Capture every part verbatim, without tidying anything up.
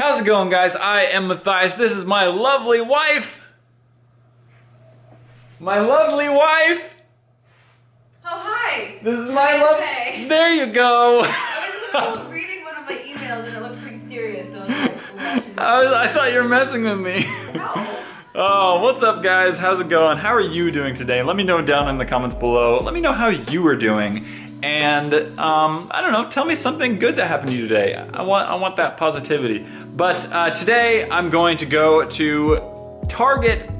How's it going, guys? I am Matthias. This is my lovely wife. My lovely wife. Oh, hi. This is my lovely... There you go. I was reading one of my emails and it looked pretty serious, so I was like, I, was, I thought you were messing with me. No. Oh, what's up, guys? How's it going? How are you doing today? Let me know down in the comments below. Let me know how you are doing. And um, I don't know, tell me something good that happened to you today. I want, I want that positivity. But uh, today I'm going to go to Target,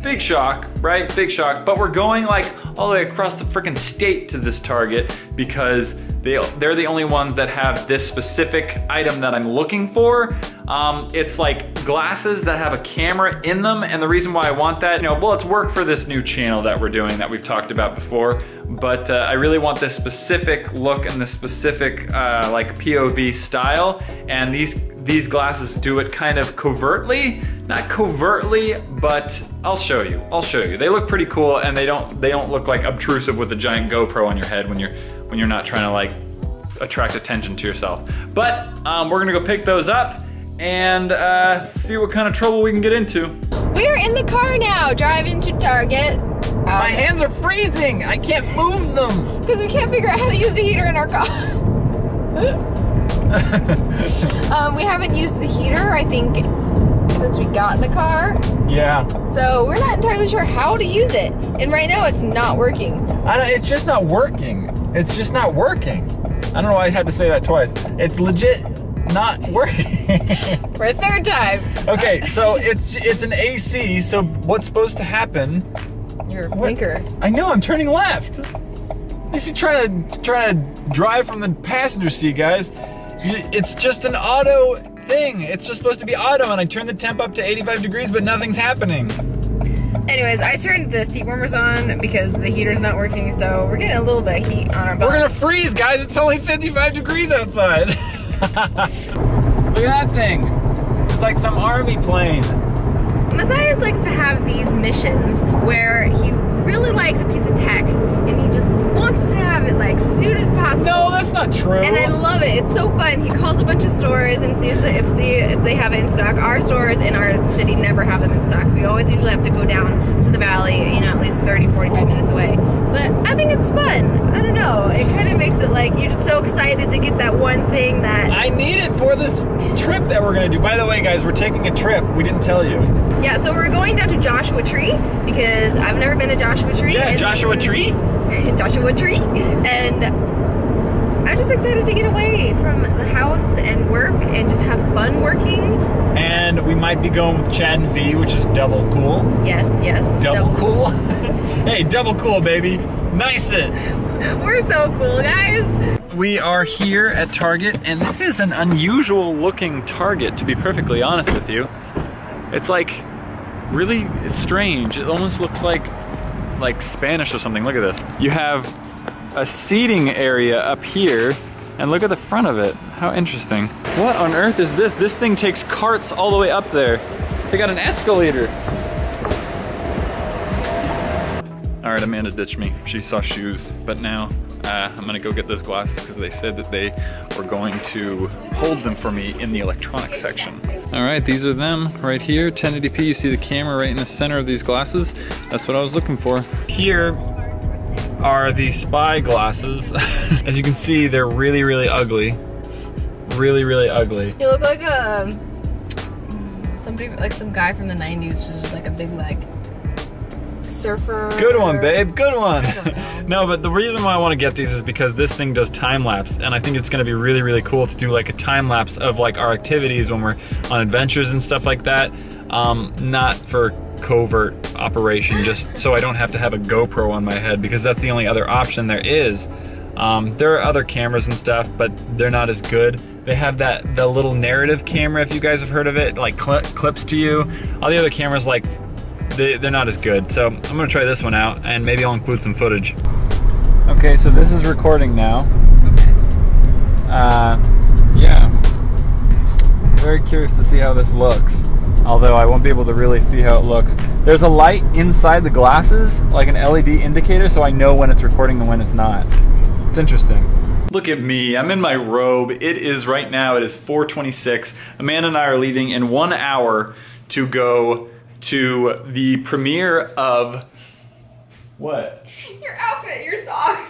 big shock, right? Big shock. But we're going like all the way across the freaking state to this Target because they, they're the only ones that have this specific item that I'm looking for. Um, it's like glasses that have a camera in them, and the reason why I want that, you know, well, it's work for this new channel that we're doing that we've talked about before, but uh, I really want this specific look and this specific uh, like P O V style, and these, these glasses do it kind of covertly, not covertly, but I'll show you, I'll show you. They look pretty cool, and they don't, they don't look like obtrusive with a giant GoPro on your head when you're, when you're not trying to like attract attention to yourself. But um, we're gonna go pick those up and uh, see what kind of trouble we can get into. We're in the car now, driving to Target. Um, My hands are freezing, I can't move them. Because we can't figure out how to use the heater in our car. um, we haven't used the heater, I think, since we got in the car. Yeah. So we're not entirely sure how to use it. And right now it's not working. I don't, it's just not working. It's just not working. I don't know why I had to say that twice. It's legit. Not working. For a third time. Okay, so it's it's an A C, so what's supposed to happen? Your blinker. I know, I'm turning left. You should try to, try to drive from the passenger seat, guys. It's just an auto thing. It's just supposed to be auto, and I turned the temp up to eighty-five degrees, but nothing's happening. Anyways, I turned the seat warmers on because the heater's not working, so we're getting a little bit of heat on our body. We're gonna freeze, guys. It's only fifty-five degrees outside. Look at that thing. It's like some army plane. Matthias likes to have these missions where he really likes a piece of tech and he just wants to have it like soon as possible. No, that's not true. And I love it. It's so fun. He calls a bunch of stores and sees the, if, see if they have it in stock. Our stores in our city never have them in stock, so we always usually have to go down to the valley, you know, at least thirty, forty-five minutes away. But I think it's fun. I don't know. It kind of makes it like you're just so excited to get that one thing that... I need it for this trip that we're going to do. By the way, guys, we're taking a trip. We didn't tell you. Yeah, so we're going down to Joshua Tree because I've never been to Joshua Tree. Yeah, and Joshua Tree? Joshua Tree. And I'm just excited to get away from the house and work and just have fun working. And we might be going with Chad and V, which is double cool. Yes, yes. Double, double cool? Hey, double cool, baby. Nice it. We're so cool, guys. We are here at Target, and this is an unusual looking Target, to be perfectly honest with you. It's like really it's strange. It almost looks like like Spanish or something. Look at this. You have a seating area up here, and look at the front of it. How interesting. What on earth is this? This thing takes carts all the way up there. They got an escalator. All right, Amanda ditched me. She saw shoes, but now uh, I'm gonna go get those glasses because they said that they were going to hold them for me in the electronics section. All right, these are them right here, ten eighty p. You see the camera right in the center of these glasses. That's what I was looking for. Here are the spy glasses. As you can see, they're really, really ugly. Really, really ugly. You look like a, somebody, like some guy from the nineties, who's just like a big like, surfer. Good one, babe. Good one. No, but the reason why I want to get these is because this thing does time lapse, and I think it's going to be really, really cool to do like a time lapse of like our activities when we're on adventures and stuff like that. Um, not for covert operation, just so I don't have to have a GoPro on my head, because that's the only other option there is. Um, there are other cameras and stuff, but they're not as good. They have that the little narrative camera, if you guys have heard of it, like cl clips to you. All the other cameras like. They, they're not as good, so I'm gonna try this one out and maybe I'll include some footage. Okay, so this is recording now. Okay. Uh, yeah. Very curious to see how this looks, although I won't be able to really see how it looks. There's a light inside the glasses, like an L E D indicator, so I know when it's recording and when it's not. It's interesting. Look at me, I'm in my robe. It is right now, it is four twenty-six. Amanda and I are leaving in one hour to go to the premiere of... What? Your outfit, your socks.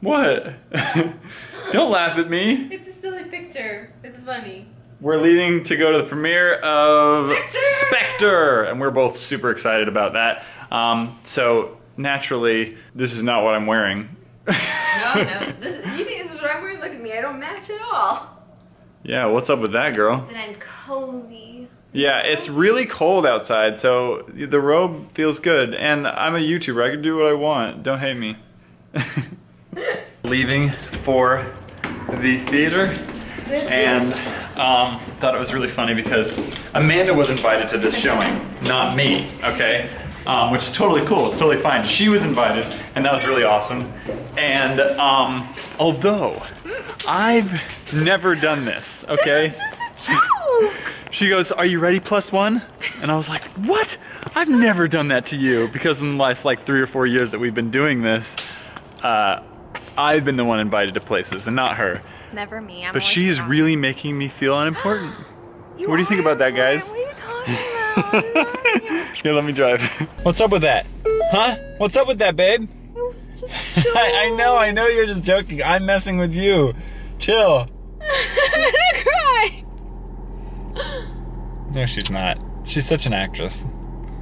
What? Don't laugh at me. It's a silly picture. It's funny. We're leaving to go to the premiere of Spectre, Spectre and we're both super excited about that. Um, so naturally, this is not what I'm wearing. No, no. This is, you think this is what I'm wearing? Look at me. I don't match at all. Yeah, what's up with that, girl? And I'm cozy. Yeah, it's really cold outside, so the robe feels good. And I'm a YouTuber. I can do what I want. Don't hate me. Leaving for the theater, and um, thought it was really funny because Amanda was invited to this showing, not me, okay? Um, which is totally cool, it's totally fine. She was invited, and that was really awesome. And um, although I've never done this, okay? This is just a joke. She goes, "Are you ready, plus one?" And I was like, "What? I've never done that to you," because in the last like three or four years that we've been doing this, uh, I've been the one invited to places and not her. Never me. I'm but she's down. Really making me feel unimportant. What do you think about that, guys? What are you talking about? Here, let me drive. What's up with that? Huh? What's up with that, babe? It was just I, I know, I know you're just joking. I'm messing with you. Chill. I'm gonna cry. No, she's not. She's such an actress.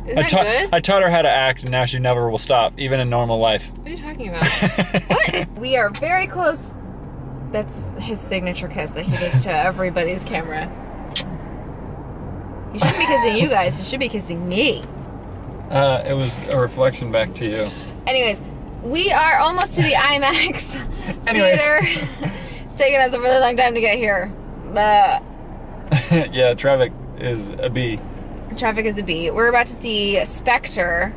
Isn't I that good? I taught her how to act, and now she never will stop, even in normal life. What are you talking about? What? We are very close. That's his signature kiss that he does to everybody's camera. You shouldn't be kissing you guys. You should be kissing me. Uh, it was a reflection back to you. Anyways, we are almost to the IMAX theater. It's taken us a really long time to get here. Uh, yeah, traffic is a bee. Traffic is a bee. We're about to see Spectre.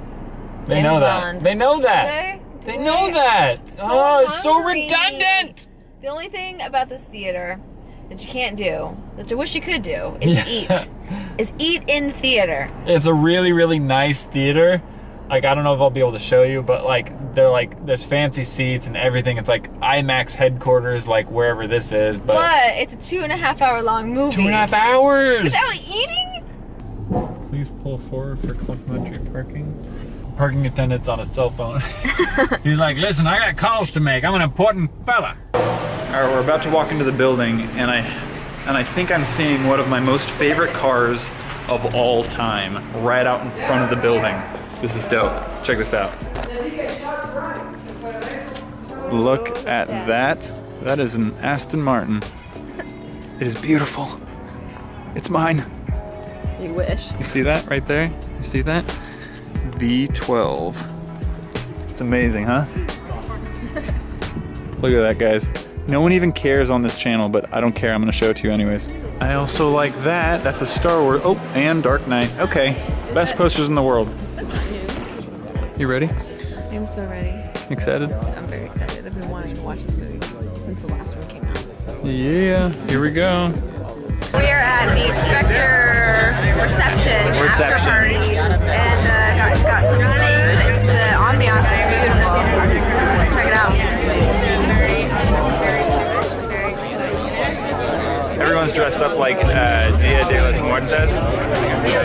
They know that. They know that. Do they? Do they, they know they? that. So oh, it's so redundant. The only thing about this theater that you can't do, that I wish you could do, is yeah. eat. Is eat in theater. It's a really, really nice theater. Like, I don't know if I'll be able to show you, but like, they're like, there's fancy seats and everything. It's like IMAX headquarters, like wherever this is. But, but it's a two and a half hour long movie. Two and a half hours. Without eating? Please pull forward for complimentary parking. Parking attendant's on a cell phone. He's like, "Listen, I got calls to make. I'm an important fella." All right, we're about to walk into the building, and I, and I think I'm seeing one of my most favorite cars of all time right out in front of the building. This is dope. Check this out. Look at that. That is an Aston Martin. It is beautiful. It's mine. You wish. You see that right there? You see that? V twelve. It's amazing, huh? Look at that, guys. No one even cares on this channel, but I don't care. I'm gonna show it to you anyways. I also like that. That's a Star Wars. Oh, and Dark Knight. Okay. Is Best that, posters in the world. That's not new. You ready? I'm so ready. Excited? I'm very excited. I've been wanting to watch this movie since the last one came out. Yeah. Here we go. We are at the Spectre reception, reception. after party, and uh, got, got some food. The ambiance is beautiful. Check it out. Everyone's dressed up like uh, Dia de los Muertos,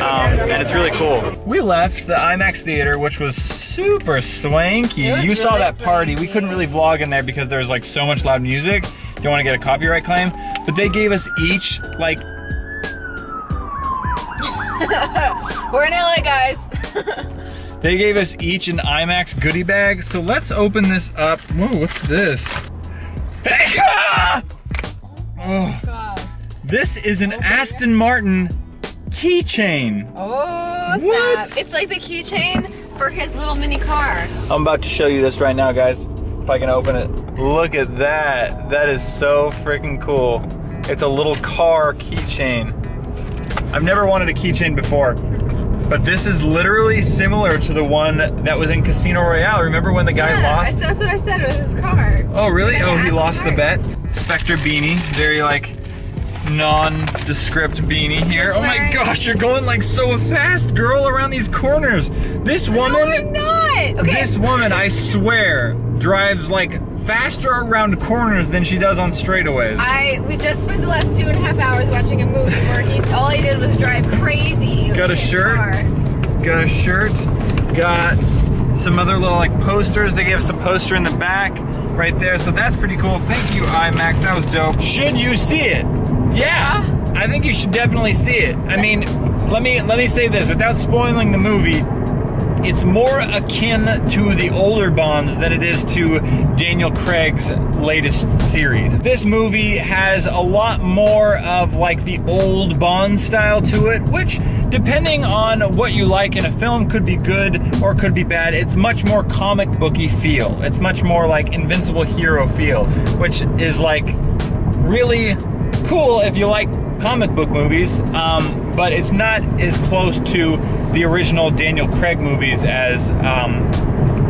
um, and it's really cool. We left the IMAX theater, which was super swanky. You really saw that party. Swanky. We couldn't really vlog in there because there was like so much loud music. Don't want to get a copyright claim. But they gave us each, like... We're in L A, guys. They gave us each an IMAX goodie bag. So let's open this up. Whoa, what's this? Hey, ah! Oh, God. This is an Aston Martin keychain. Oh, what? Snap. It's like the keychain for his little mini car. I'm about to show you this right now, guys. If I can open it. Look at that. That is so freaking cool. It's a little car keychain. I've never wanted a keychain before, but this is literally similar to the one that was in Casino Royale. Remember when the guy yeah, lost? That's what I said, it was his car. Oh, really? Oh, he lost the bet. Spectre beanie, very like nondescript beanie here. Oh my gosh, you're going like so fast, girl, around these corners. This woman, no, I'm not. Okay. This woman, I swear, drives like faster around corners than she does on straightaways. I we just spent the last two and a half hours watching a movie where he, all he did was drive crazy. Got a shirt. Car. Got a shirt. Got some other little like posters. They gave us a poster in the back right there. So that's pretty cool. Thank you, IMAX. That was dope. Should you see it? Yeah, uh-huh. I think you should definitely see it. I mean, let me let me say this without spoiling the movie. It's more akin to the older Bonds than it is to Daniel Craig's latest series. This movie has a lot more of like the old Bond style to it, which depending on what you like in a film could be good or could be bad. It's much more comic booky feel. It's much more like Invincible Hero feel, which is like really cool if you like comic book movies, um, but it's not as close to the original Daniel Craig movies as um,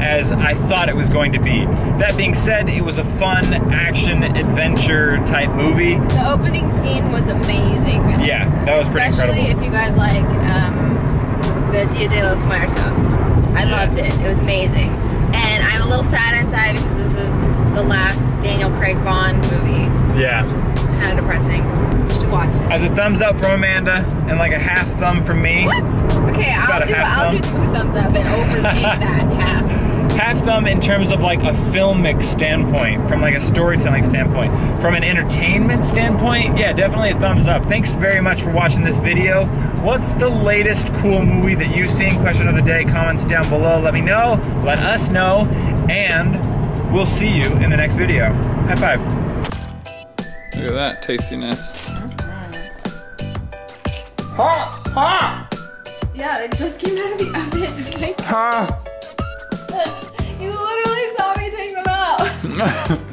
as I thought it was going to be. That being said, it was a fun action adventure type movie. The opening scene was amazing. Really. Yeah, that was pretty incredible. Especially if you guys like um, the Dia de los Muertos. I loved it. It was amazing, and I'm a little sad inside because this is the last Daniel Craig Bond movie. Yeah. Which is kind of depressing. Watch it. As a thumbs up from Amanda and like a half thumb from me. What? Okay, I'll do I'll do two thumbs up and overtake that half. Half thumb in terms of like a filmic standpoint, from like a storytelling standpoint, from an entertainment standpoint. Yeah, definitely a thumbs up. Thanks very much for watching this video. What's the latest cool movie that you've seen? Question of the day. Comments down below. Let me know. Let us know, and we'll see you in the next video. High five. Look at that tastiness. Ha! Ha! Yeah, it just came out of the oven. Ha! You literally saw me take them out.